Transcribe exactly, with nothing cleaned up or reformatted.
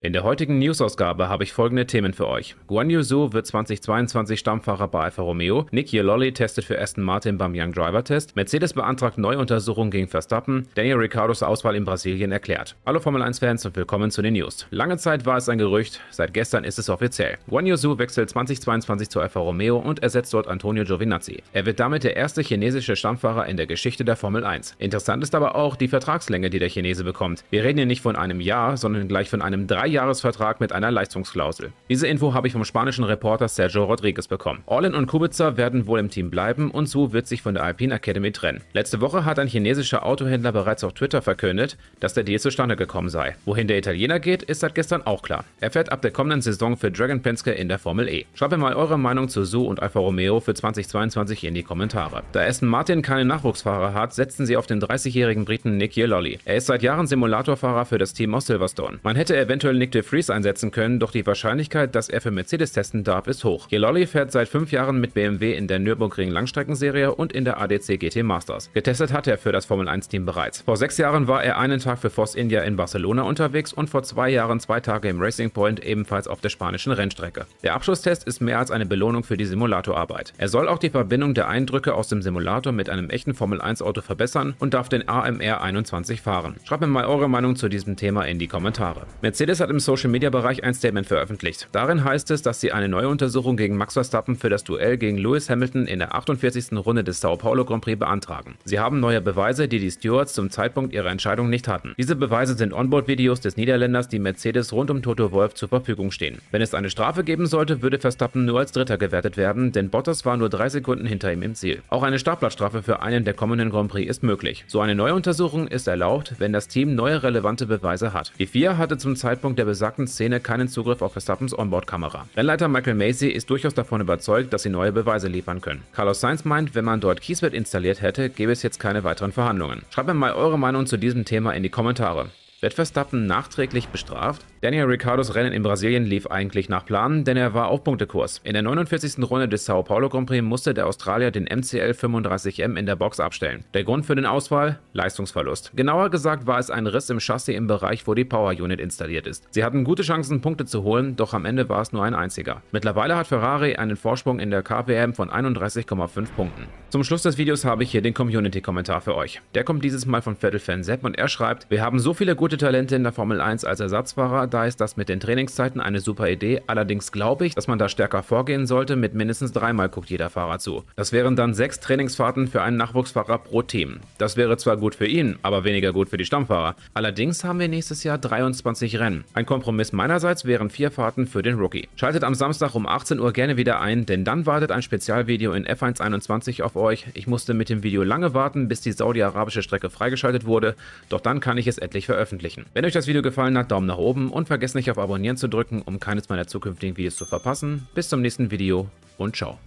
In der heutigen News-Ausgabe habe ich folgende Themen für euch. Guanyu Zhou wird zweitausendzweiundzwanzig Stammfahrer bei Alfa Romeo, Nick Yololi testet für Aston Martin beim Young Driver Test, Mercedes beantragt Neuuntersuchung gegen Verstappen, Daniel Ricciardos Auswahl in Brasilien erklärt. Hallo Formel eins Fans und willkommen zu den News. Lange Zeit war es ein Gerücht, seit gestern ist es offiziell. Guanyu Zhou wechselt zweitausendzweiundzwanzig zu Alfa Romeo und ersetzt dort Antonio Giovinazzi. Er wird damit der erste chinesische Stammfahrer in der Geschichte der Formel eins. Interessant ist aber auch die Vertragslänge, die der Chinese bekommt. Wir reden hier nicht von einem Jahr, sondern gleich von einem drei Jahresvertrag mit einer Leistungsklausel. Diese Info habe ich vom spanischen Reporter Sergio Rodriguez bekommen. Orlen und Kubica werden wohl im Team bleiben und Zhou wird sich von der Alpine Academy trennen. Letzte Woche hat ein chinesischer Autohändler bereits auf Twitter verkündet, dass der Deal zustande gekommen sei. Wohin der Italiener geht, ist seit gestern auch klar. Er fährt ab der kommenden Saison für Dragon Penske in der Formel E. Schreibt mir mal eure Meinung zu Zhou und Alfa Romeo für zweitausendzweiundzwanzig in die Kommentare. Da Aston Martin keine Nachwuchsfahrer hat, setzen sie auf den dreißigjährigen Briten Nick Yololi. Er ist seit Jahren Simulatorfahrer für das Team aus Silverstone. Man hätte eventuell Nick de Vries einsetzen können, doch die Wahrscheinlichkeit, dass er für Mercedes testen darf, ist hoch. Yololi fährt seit fünf Jahren mit B M W in der Nürburgring Langstreckenserie und in der A D C G T Masters. Getestet hat er für das Formel eins Team bereits. Vor sechs Jahren war er einen Tag für Vos India in Barcelona unterwegs und vor zwei Jahren zwei Tage im Racing Point, ebenfalls auf der spanischen Rennstrecke. Der Abschlusstest ist mehr als eine Belohnung für die Simulatorarbeit. Er soll auch die Verbindung der Eindrücke aus dem Simulator mit einem echten Formel eins Auto verbessern und darf den A M R einundzwanzig fahren. Schreibt mir mal eure Meinung zu diesem Thema in die Kommentare. Mercedes hat im Social-Media-Bereich ein Statement veröffentlicht. Darin heißt es, dass sie eine neue Untersuchung gegen Max Verstappen für das Duell gegen Lewis Hamilton in der achtundvierzigsten Runde des Sao Paulo Grand Prix beantragen. Sie haben neue Beweise, die die Stewards zum Zeitpunkt ihrer Entscheidung nicht hatten. Diese Beweise sind Onboard-Videos des Niederländers, die Mercedes rund um Toto Wolf zur Verfügung stehen. Wenn es eine Strafe geben sollte, würde Verstappen nur als Dritter gewertet werden, denn Bottas war nur drei Sekunden hinter ihm im Ziel. Auch eine Startplatzstrafe für einen der kommenden Grand Prix ist möglich. So eine neue Untersuchung ist erlaubt, wenn das Team neue relevante Beweise hat. Die F I A hatte zum Zeitpunkt der besagten Szene keinen Zugriff auf Verstappens Onboard-Kamera. Rennleiter Michael Masi ist durchaus davon überzeugt, dass sie neue Beweise liefern können. Carlos Sainz meint, wenn man dort Kieswert installiert hätte, gäbe es jetzt keine weiteren Verhandlungen. Schreibt mir mal eure Meinung zu diesem Thema in die Kommentare. Wird Verstappen nachträglich bestraft? Daniel Ricciardos Rennen in Brasilien lief eigentlich nach Plan, denn er war auf Punktekurs. In der neunundvierzigsten Runde des Sao Paulo Grand Prix musste der Australier den M C L fünfunddreißig M in der Box abstellen. Der Grund für den Ausfall? Leistungsverlust. Genauer gesagt war es ein Riss im Chassis im Bereich, wo die Power Unit installiert ist. Sie hatten gute Chancen, Punkte zu holen, doch am Ende war es nur ein einziger. Mittlerweile hat Ferrari einen Vorsprung in der K P M von einunddreißig Komma fünf Punkten. Zum Schluss des Videos habe ich hier den Community-Kommentar für euch. Der kommt dieses Mal von VettelFan sieben und er schreibt: Wir haben so viele gute Talente in der Formel eins als Ersatzfahrer, da ist das mit den Trainingszeiten eine super Idee. Allerdings glaube ich, dass man da stärker vorgehen sollte, mit mindestens dreimal guckt jeder Fahrer zu. Das wären dann sechs Trainingsfahrten für einen Nachwuchsfahrer pro Team. Das wäre zwar gut für ihn, aber weniger gut für die Stammfahrer. Allerdings haben wir nächstes Jahr dreiundzwanzig Rennen. Ein Kompromiss meinerseits wären vier Fahrten für den Rookie. Schaltet am Samstag um achtzehn Uhr gerne wieder ein, denn dann wartet ein Spezialvideo in F eins einundzwanzig auf euch. Ich musste mit dem Video lange warten, bis die saudi-arabische Strecke freigeschaltet wurde, doch dann kann ich es endlich veröffentlichen. Wenn euch das Video gefallen hat, Daumen nach oben und vergesst nicht auf Abonnieren zu drücken, um keines meiner zukünftigen Videos zu verpassen. Bis zum nächsten Video und ciao.